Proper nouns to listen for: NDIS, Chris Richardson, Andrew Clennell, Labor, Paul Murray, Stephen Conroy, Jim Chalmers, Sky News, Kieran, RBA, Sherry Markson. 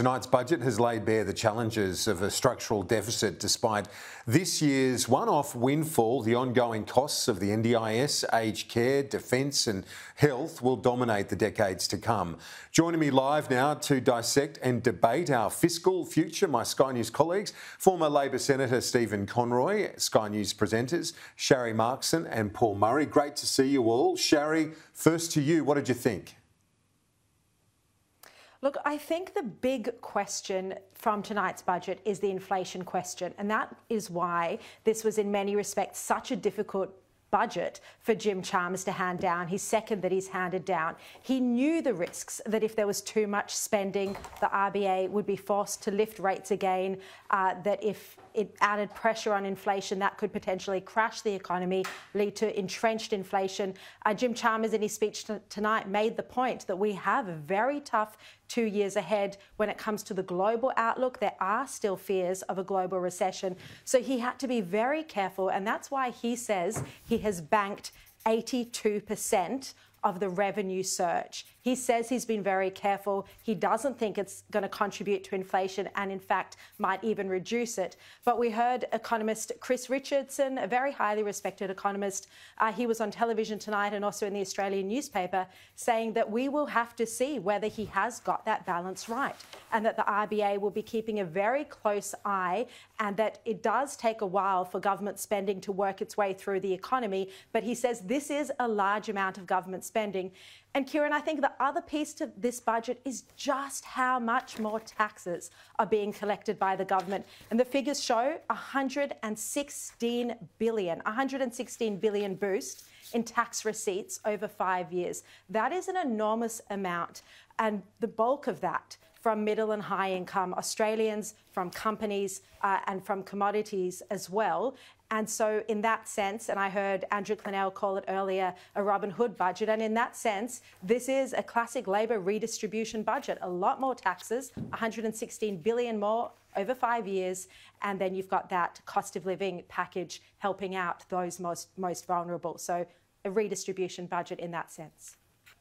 Tonight's budget has laid bare the challenges of a structural deficit despite this year's one-off windfall. The ongoing costs of the NDIS, aged care, defence and health will dominate the decades to come. Joining me live now to dissect and debate our fiscal future, my Sky News colleagues, former Labor Senator Stephen Conroy, Sky News presenters Sherry Markson and Paul Murray. Great to see you all. Sherry, first to you, what did you think? Look, I think the big question from tonight's budget is the inflation question, and that is why this was in many respects such a difficult budget for Jim Chalmers to hand down, his second that he's handed down. He knew the risks that if there was too much spending, the RBA would be forced to lift rates again, that if it added pressure on inflation, that could potentially crash the economy, lead to entrenched inflation. Jim Chalmers in his speech tonight made the point that we have a very tough 2 years ahead when it comes to the global outlook. There are still fears of a global recession. So he had to be very careful, and that's why he says he has banked 82% of the revenue surge. He says he's been very careful. He doesn't think it's going to contribute to inflation and, in fact, might even reduce it. But we heard economist Chris Richardson, a very highly respected economist, he was on television tonight and also in the Australian newspaper, saying that we will have to see whether he has got that balance right and that the RBA will be keeping a very close eye and that it does take a while for government spending to work its way through the economy. But he says this is a large amount of government spending. And Kieran, I think the other piece to this budget is just how much more taxes are being collected by the government. And the figures show $116 billion, $116 billion boost in tax receipts over 5 years. That is an enormous amount. And the bulk of that from middle and high income Australians, from companies and from commodities as well. And so in that sense, and I heard Andrew Clennell call it earlier a Robin Hood budget, and in that sense, this is a classic Labor redistribution budget. A lot more taxes, $116 billion more over 5 years, and then you've got that cost of living package helping out those most vulnerable. So a redistribution budget in that sense.